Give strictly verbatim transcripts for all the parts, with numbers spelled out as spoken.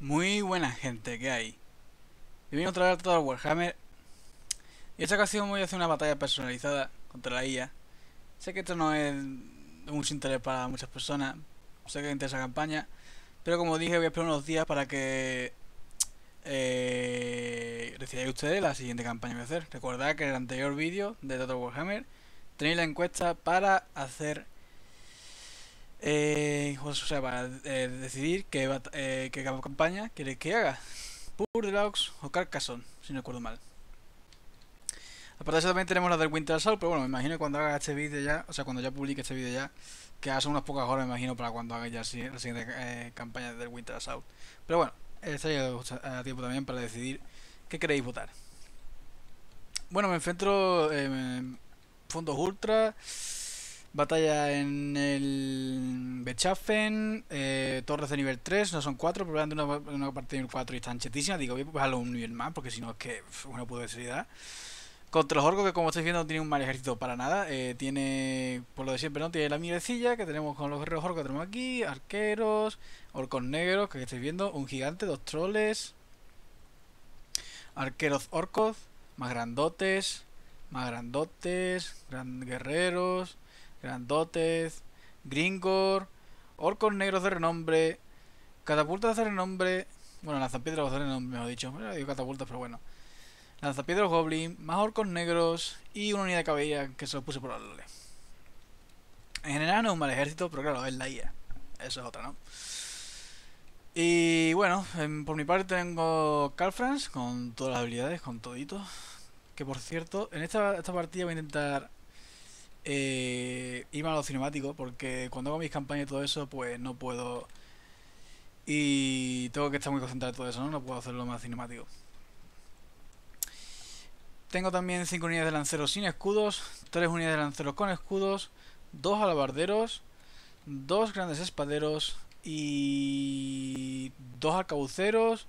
Muy buena gente, ¿qué hay? Bienvenido otra vez a Total Warhammer. Y en esta ocasión voy a hacer una batalla personalizada contra la I A. Sé que esto no es de mucho interés para muchas personas, sé que es interesa la campaña, pero como dije, voy a esperar unos días para que eh, decidáis ustedes la siguiente campaña que voy a hacer. Recordad que en el anterior vídeo de Total Warhammer tenéis la encuesta para hacer... Eh, o sea, para eh, decidir qué, eh, qué campaña queréis que haga, Pur Drogs o Carcassonne, si no recuerdo mal. Aparte de eso también tenemos la del Winter Assault, pero bueno, me imagino que cuando haga este vídeo ya, o sea, cuando ya publique este vídeo ya, que haga unas pocas horas, me imagino, para cuando haga ya la siguiente eh, campaña del Winter Assault. Pero bueno, estaría a tiempo también para decidir qué queréis votar. Bueno, me enfrento eh, en fondos ultra... Batalla en el Bechafen, eh, torres de nivel tres, no son cuatro, probablemente una, una partida de nivel cuatro y está anchetísima. Digo, voy a bajarlo un nivel más porque si no es que pff, una pudesidad. Contra los orcos, que como estáis viendo no tiene un mal ejército para nada. Eh, tiene, por lo de siempre, no tiene la mirecilla que tenemos con los guerreros orcos que tenemos aquí, arqueros, orcos negros que estáis viendo, un gigante, dos troles, arqueros orcos, más grandotes, más grandotes, gran guerreros... Grandotes, Grimgor, orcos negros de renombre, catapultas de renombre, bueno, lanzapiedras de renombre, mejor dicho, bueno, digo catapultas, pero bueno, lanzapiedras goblin, más orcos negros y una unidad de caballería que se lo puse por la lole. En general no es un mal ejército, pero claro, es la I A, eso es otra, ¿no? Y bueno, por mi parte tengo Carl Franz con todas las habilidades, con todito, que por cierto, en esta, esta partida voy a intentar... Eh, irme a los cinemáticos porque cuando hago mis campañas y todo eso pues no puedo y tengo que estar muy concentrado en todo eso, ¿no? No puedo hacerlo más cinemático. Tengo también cinco unidades de lanceros sin escudos, tres unidades de lanceros con escudos, dos alabarderos, dos grandes espaderos y dos arcabuceros,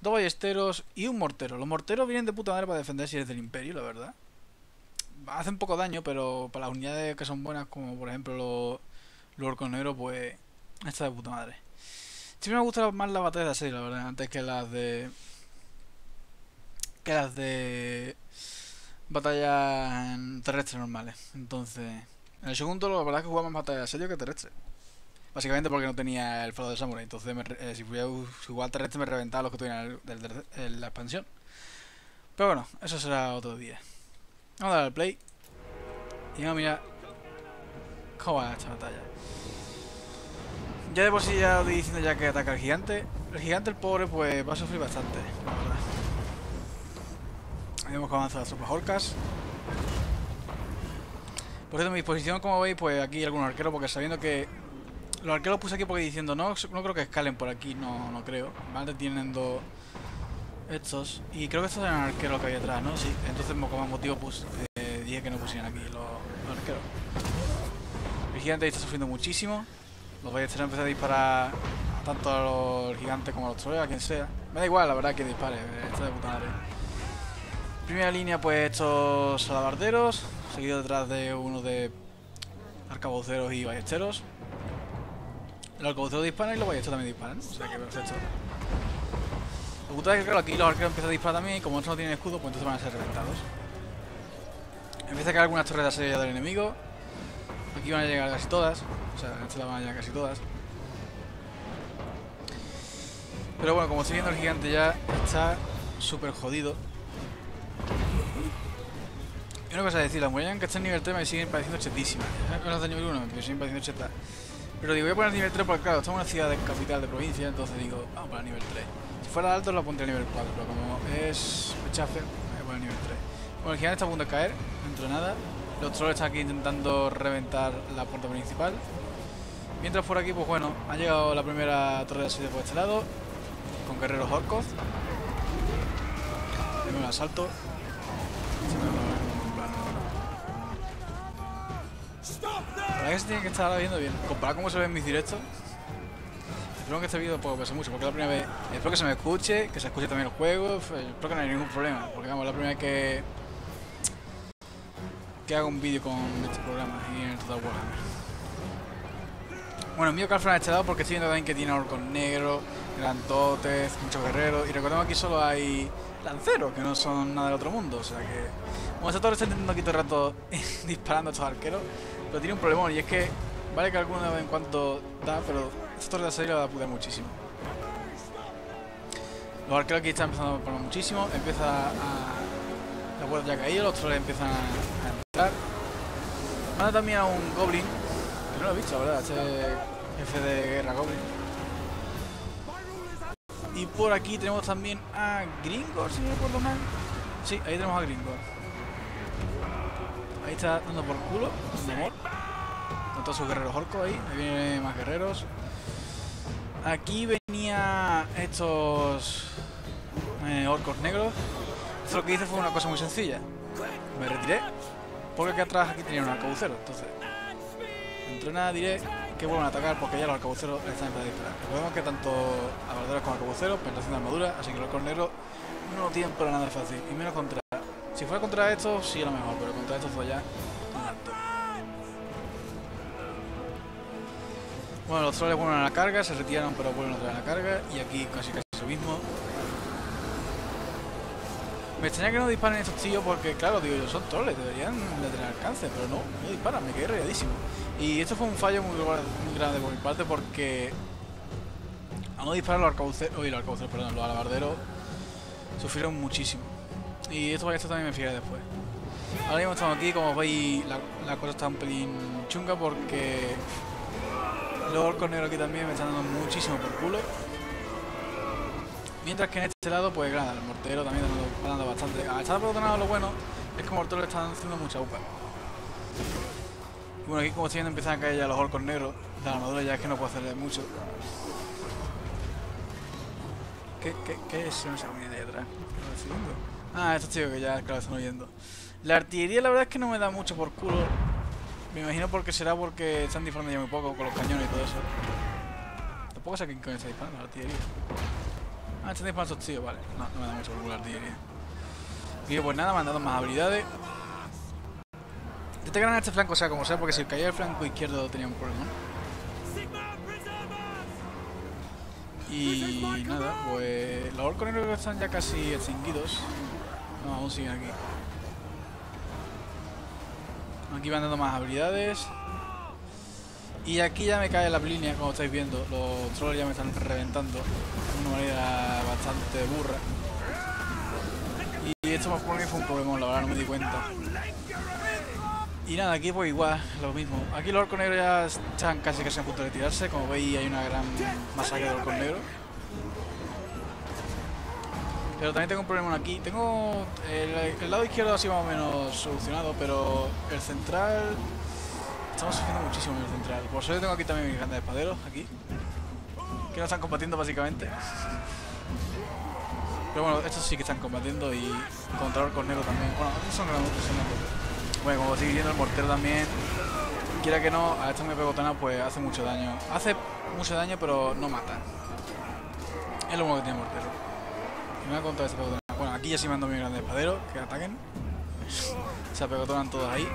dos ballesteros y un mortero. Los morteros vienen de puta madre para defender si eres del imperio, la verdad. Hacen poco daño, pero para las unidades que son buenas, como por ejemplo los, los orcos negros, pues está de puta madre. Siempre me gustan más las batallas de asedio, la verdad, antes que las de... que las de... batallas terrestres normales. Entonces, en el segundo, la verdad es que jugaba más batallas de asedio que terrestre. Básicamente porque no tenía el faro de samurai, entonces me, eh, si pudiera jugar terrestre me reventaba los que tuvieran la expansión. Pero bueno, eso será otro día. Vamos a dar al play. Y vamos a mirar cómo va esta batalla. Ya de por sí ya os diciendo ya que ataca al gigante. El gigante, el pobre, pues va a sufrir bastante, la verdad. Vemos que avanzan las tropas orcas. Por cierto, mi disposición, como veis, pues aquí hay algunos arqueros, porque sabiendo que... Los arqueros los puse aquí porque diciendo, no, no creo que escalen por aquí, no, no creo. Vale, tienen dos... Estos, y creo que estos eran arqueros que había atrás, ¿no? Sí, entonces como motivo pues, eh, dije que no pusieran aquí los, los arqueros. El gigante ahí está sufriendo muchísimo. Los ballesteros empiezan a disparar tanto a los gigantes como a los troles, a quien sea. Me da igual, la verdad, que dispare, está de puta madre. Primera línea, pues estos alabarderos, seguido detrás de uno de arcabuceros y ballesteros. Los arcabuceros disparan y los ballesteros también disparan, o sea que perfecto. Lo que claro, aquí los arqueros empiezan a disparar también y como estos no tienen escudo, pues entonces van a ser reventados. Empieza a caer algunas torres de asedio del enemigo. Aquí van a llegar casi todas. O sea, en esta la van a llegar casi todas. Pero bueno, como estoy viendo, el gigante ya está súper jodido. Y una cosa a decir, las murallas que están en nivel tres me siguen pareciendo chetísimas. No las de nivel uno, me siguen pareciendo chetas. Pero digo, voy a poner nivel tres porque claro, estamos en una ciudad de capital de provincia, entonces digo, vamos para nivel tres. Fuera de alto lo pondré a nivel cuatro, pero como es Bechafen, me voy a nivel tres. Bueno, el gigante está a punto de caer, dentro de nada. Los trolls están aquí intentando reventar la puerta principal. Mientras por aquí, pues bueno, ha llegado la primera torre de asedio por este lado, con guerreros orcos. Tengo un asalto. La verdad que se tiene que estar viendo bien. Comparado cómo se ven mis directos. Espero que este vídeo pueda pasar mucho, porque es la primera vez... Espero que se me escuche, que se escuche también el juego, espero que no haya ningún problema, porque vamos, es la primera vez que... que hago un vídeo con este programa y en el Total Warhammer. Bueno, el mío Carl Franz ha echado porque estoy viendo también que tiene orcos negros, grandotes, muchos guerreros. Y recordemos que aquí solo hay lanceros, que no son nada del otro mundo. O sea que... Bueno, esta torre está intentando aquí todo el rato disparando a estos arqueros. Pero tiene un problemón y es que... Vale que alguna vez en cuanto da, pero esta torre de asalto la puta muchísimo. Los arqueros aquí están empezando a poner muchísimo. Empieza a... La puerta ya ha caído, los troles empiezan a entrar. Manda también a un goblin. Que no lo he visto, la verdad. Este jefe de guerra goblin. Y por aquí tenemos también a Grimgor, si no recuerdo mal. Sí, ahí tenemos a Grimgor. Ahí está dando por culo, de amor. Con todos sus guerreros orcos ahí. Ahí vienen más guerreros. Aquí venía estos eh, orcos negros. Esto lo que hice fue una cosa muy sencilla. Me retiré. Porque acá atrás aquí tenía un arcabucero. Entonces, entre nada diré que vuelvan a atacar porque ya los arcabuceros están empezando a disparar. Recordemos que tanto abarderos como arcabuceros penetración de armadura, así que los orcos negros no tienen para nada fácil. Y menos contra... Si fuera contra estos, sí a lo mejor, pero contra estos fue ya un alto. Bueno, los troles vuelven a la carga, se retiraron pero vuelven otra vez a la carga. Y aquí casi casi lo mismo. Me extraña que no disparen estos tíos porque, claro, digo yo, son troles, deberían de tener alcance, pero no, no disparan, me quedé rayadísimo. Y esto fue un fallo muy, muy grande por mi parte porque a no disparar los arcabuceros, uy, los arcabuceros, perdón, los alabarderos sufrieron muchísimo. Y esto, esto también me fijaré después. Ahora mismo estamos aquí, como veis, la, la cosa está un pelín chunga porque los orcos negros aquí también me están dando muchísimo por culo. Mientras que en este lado, pues nada, el mortero también está dando bastante. Al estar por otro lado, lo bueno es que el mortero le están haciendo mucha upa. Bueno, aquí como estoy viendo empiezan a caer ya los orcos negros. La armadura ya es que no puedo hacerle mucho. ¿Qué, qué, qué es? No sé, ni idea atrás. Ah, estos tíos que ya, claro, están huyendo. La artillería la verdad es que no me da mucho por culo. Me imagino porque será porque están disparando ya muy poco con los cañones y todo eso. Tampoco sé a quién coño está disparando la artillería. Ah, este es para estos tíos, vale. No, no me da mucho por la artillería. Y pues nada, me han dado más habilidades. Intenté ganar este flanco, sea como sea, porque si caía el flanco izquierdo tenía un problema. Y nada, pues los orcos negros están ya casi extinguidos. No, aún siguen aquí. Aquí van dando más habilidades. Y aquí ya me cae la línea, como estáis viendo. Los trolls ya me están reventando. Una manera bastante burra. Y esto me ocurre que fue un problema, la verdad no me di cuenta. Y nada, aquí pues igual, lo mismo. Aquí los orcos negros ya están casi casi a punto de tirarse. Como veis hay una gran masacre de orcos negros. Pero también tengo un problema aquí. Tengo el, el lado izquierdo así más o menos solucionado, pero el central... Estamos sufriendo muchísimo en el central. Por suerte tengo aquí también mis grandes espaderos, aquí. Que no están combatiendo básicamente. Pero bueno, estos sí que están combatiendo y contra orcos negros también. Bueno, estos son grandes, son grandes. Bueno, como sigue diciendo el mortero también. Quiera que no, a esta me pegotana pues hace mucho daño. Hace mucho daño pero no mata. Es lo bueno que tiene el mortero. Y me ha contado esta pegotana. Bueno, aquí ya sí mando mis grandes espaderos, que ataquen. Se apegotonan todos ahí.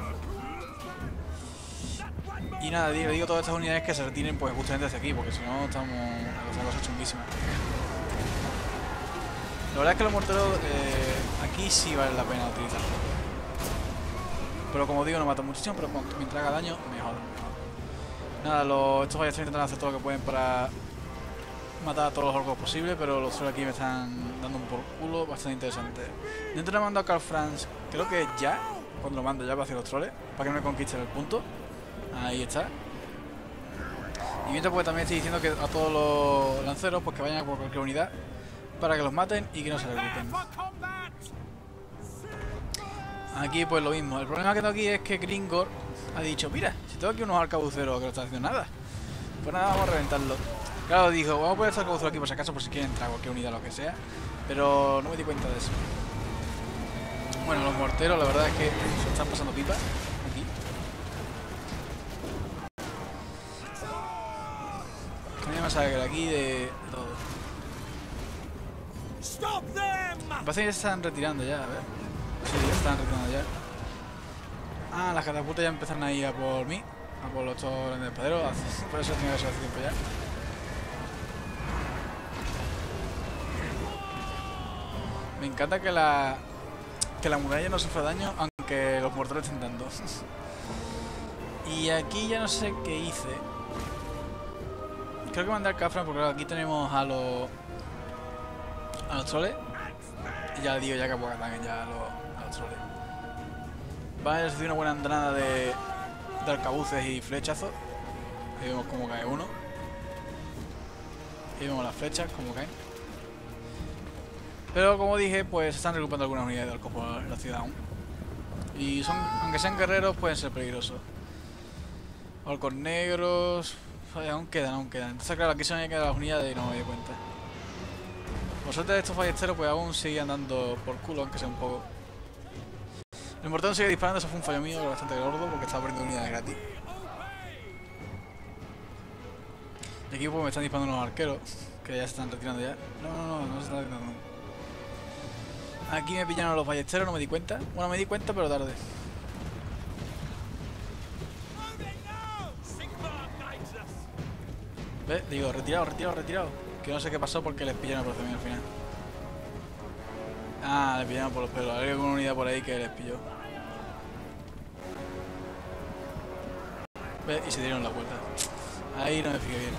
Y nada, le digo a todas estas unidades que se retiren pues justamente hacia aquí, porque si no estamos a cosas chunguísimas. La verdad es que los morteros eh, aquí sí vale la pena utilizarlos. Pero como digo, no matan muchísimo, pero mientras haga daño, mejor. mejor. Nada, los, estos valles están intentando hacer todo lo que pueden para matar a todos los orcos posible, pero los trolls aquí me están dando un por culo bastante interesante. Dentro le mando a Carl Franz, creo que ya, cuando lo mando ya va hacia los troles, para que no me conquisten el punto. Ahí está. Y mientras pues también estoy diciendo que a todos los lanceros pues que vayan por cualquier unidad para que los maten y que no se recluten. Aquí pues lo mismo. El problema que tengo aquí es que Grimgor ha dicho, mira, si tengo aquí unos arcabuceros que no están haciendo nada, pues nada, vamos a reventarlos. Claro, dijo, vamos a poner estos arcabuceros aquí por si acaso, por si quieren entrar cualquier unidad, lo que sea. Pero no me di cuenta de eso. Bueno, los morteros la verdad es que se están pasando pipas. Masacre aquí de todo. Parece que ya se están retirando ya, a ver. Sí, ya están retirando ya. Ah, las catapultas ya empezaron a ir a por mí. Han vuelto en el padero, por eso tenía que ser hace tiempo ya. Me encanta que la, que la muralla no sufra daño, aunque los mortales estén dando. Y aquí ya no sé qué hice. Creo que mandé al Cafran porque aquí tenemos a los... a los troles. Y ya le digo, ya que apoya también ya a los, a los troles. Vale, les doy una buena andanada de, de arcabuces y flechazos. Ahí vemos cómo cae uno. Ahí vemos las flechas, cómo caen. Pero como dije, pues están recuperando algunas unidades de orcos por la ciudad aún. Y son, aunque sean guerreros, pueden ser peligrosos. Orcos negros... Vaya, aún quedan, aún quedan. Entonces claro, aquí se me han quedado las unidades y no me doy cuenta. Por suerte de estos ballesteros, pues aún siguen andando por culo, aunque sea un poco. El mortero sigue disparando, eso fue un fallo mío, que bastante gordo, porque estaba perdiendo unidades gratis. De aquí pues me están disparando unos arqueros, que ya se están retirando ya. No, no, no, no se están retirando. Aquí me pillaron los ballesteros, no me di cuenta. Bueno, me di cuenta, pero tarde. ¿Ves? Digo, retirado, retirado, retirado. Que no sé qué pasó porque les pillaron por también al final. Ah, les pillaron por los pelos. Hay alguna unidad por ahí que les pilló. ¿Ves? Y se dieron la vuelta. Ahí no me fijé bien.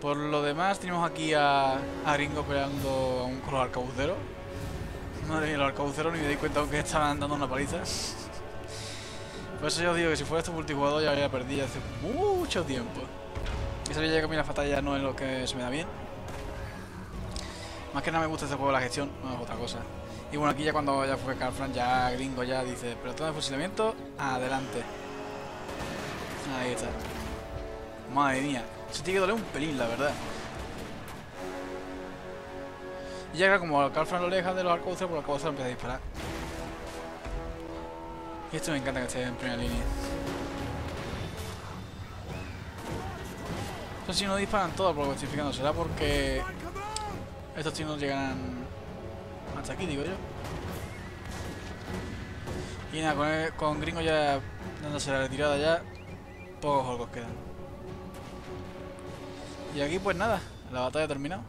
Por lo demás, tenemos aquí a, a Gringo peleando aún con los arcabuceros. Madre mía, los arcabuceros ni me di cuenta aunque estaban dando una paliza. Por eso yo os digo que si fuera este multijugador ya habría perdido hace mucho tiempo. Y sabía ya que a mí las batallas no es lo que se me da bien. Más que nada me gusta este juego de la gestión, no es otra cosa. Y bueno, aquí ya cuando ya fue Carl Franz, ya Gringo ya dice, pelotón de fusilamiento, adelante. Ahí está. Madre mía, se tiene que doler un pelín, la verdad. Y ya como Carl Franz lo deja de los arcabuceros, por los arcabuceros empieza a disparar. Y esto me encanta que esté en primera línea. Estos chinos disparan todo por lo que estoy fijando. Será porque estos chinos llegarán hasta aquí, digo yo. Y nada, con, el, con Gringo ya dándose la retirada ya, pocos orcos quedan. Y aquí pues nada, la batalla ha terminado.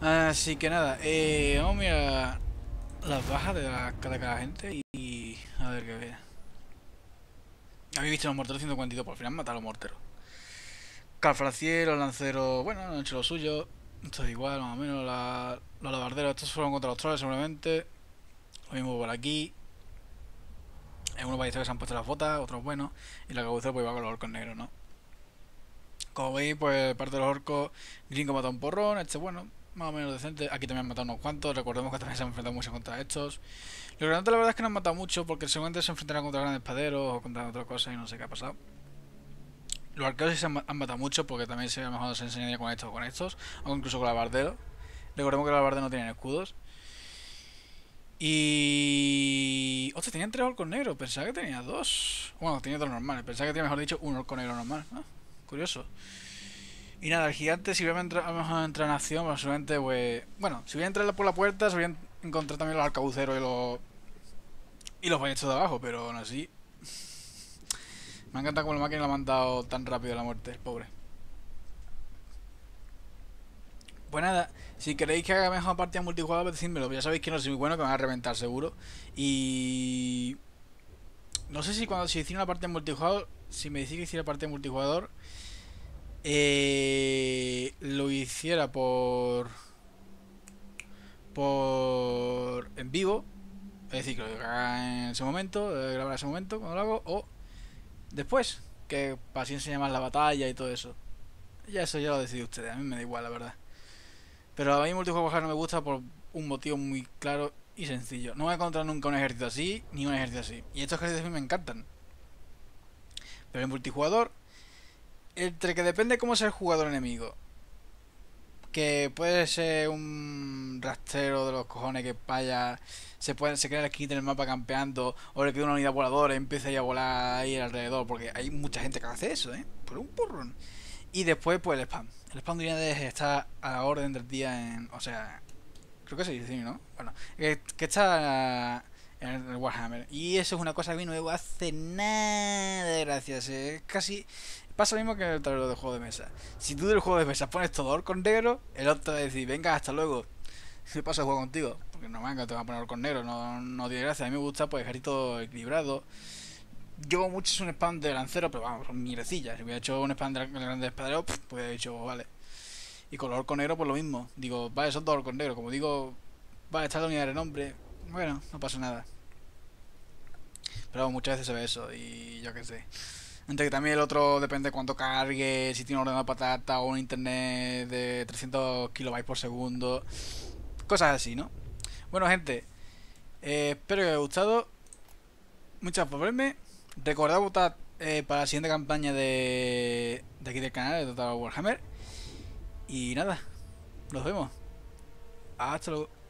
Así que nada, eh, vamos a mirar las bajas de la cara de cada gente y a ver qué vea. Habéis visto los morteros ciento cuarenta y dos, por el final mataron a los morteros. Calfracieros, lanceros, bueno, han hecho lo suyo. Esto es igual, más o menos. La, los lavarderos, estos fueron contra los trolls seguramente. Lo mismo por aquí. Algunos ballesteros que se han puesto las botas, otros buenos. Y la cabeza pues va con los orcos negros, ¿no? Como veis, pues parte de los orcos, Gringo mató a un porrón, este bueno. Más o menos decente. Aquí también han matado unos cuantos. Recordemos que también se han enfrentado mucho contra estos. Los granates la verdad es que no han matado mucho, porque seguramente se enfrentarán contra grandes espaderos o contra otras cosas y no sé qué ha pasado. Los arqueros sí se han, han matado mucho, porque también se a lo mejor se enseñaría con estos o con estos. O incluso con lavarderos. Recordemos que los lavarderos no tienen escudos. Y... hostia, tenían tres orcos negros. Pensaba que tenía dos. Bueno, tenía dos normales. Pensaba que tenía, mejor dicho, un orco negro normal. ¿Ah? Curioso. Y nada, el gigante, si hubiera entrado, a lo mejor entra en acción, pues seguramente, pues... bueno, si hubiera entrado por la puerta, se hubieran encontrado también los arcabuceros y los... y los ballesteros de abajo, pero aún así... me ha encantado como la máquina la ha mandado tan rápido a la muerte, el pobre. Pues nada, si queréis que haga mejor partida multijugador, decídmelo, ya sabéis que no soy muy bueno, que me van a reventar seguro. Y... no sé si cuando se hiciera una partida multijugador, si me decís que hiciera partida multijugador... Eh, lo hiciera por por en vivo, es decir, que lo haga en ese momento, eh, grabar en ese momento cuando lo hago, o después, que para así enseñar más la batalla y todo eso. Ya eso ya lo decidí ustedes, a mí me da igual la verdad. Pero a mí multijugador no me gusta por un motivo muy claro y sencillo. No voy a encontrar nunca un ejército así, ni un ejército así. Y estos ejércitos a mí me encantan. Pero en multijugador, entre que depende cómo sea el jugador enemigo, que puede ser un rastrero de los cojones que vaya, se puede, se crea el skin en el mapa campeando, o le pide una unidad voladora y empieza a volar ahí alrededor, porque hay mucha gente que hace eso, ¿eh? Por un porrón. Y después, pues el spam. El spam de unidades está a la orden del día en... o sea... creo que se dice, ¿no? Bueno, que, que está en el Warhammer. Y eso es una cosa que a mí no me hace nada de gracias. Es casi... Pasa lo mismo que en el tablero de juego de mesa. Si tú del juego de mesa pones todo orco negro, el otro va a decir, venga, hasta luego. ¿Qué pasa a jugar contigo? Porque no, venga, te van a poner orco negro, no, no tiene gracia. A mí me gusta pues dejar todo equilibrado. Yo mucho es un spam de lancero, pero vamos, son mirecillas. Si hubiera hecho un spam de grande espadero, pues hubiera dicho, vale. Y con los orcos negros, pues lo mismo. Digo, vale, son dos orcos negros. Como digo, vale, está la unidad de nombre. Bueno, no pasa nada. Pero vamos, muchas veces se ve eso y yo qué sé. Entre que también el otro depende de cuánto cargue, si tiene un ordenador de patata o un internet de trescientos kilobytes por segundo. Cosas así, ¿no? Bueno, gente, eh, espero que os haya gustado. Muchas gracias por verme. Recordad votar eh, para la siguiente campaña de, de aquí del canal, de Total Warhammer. Y nada, nos vemos. Hasta luego.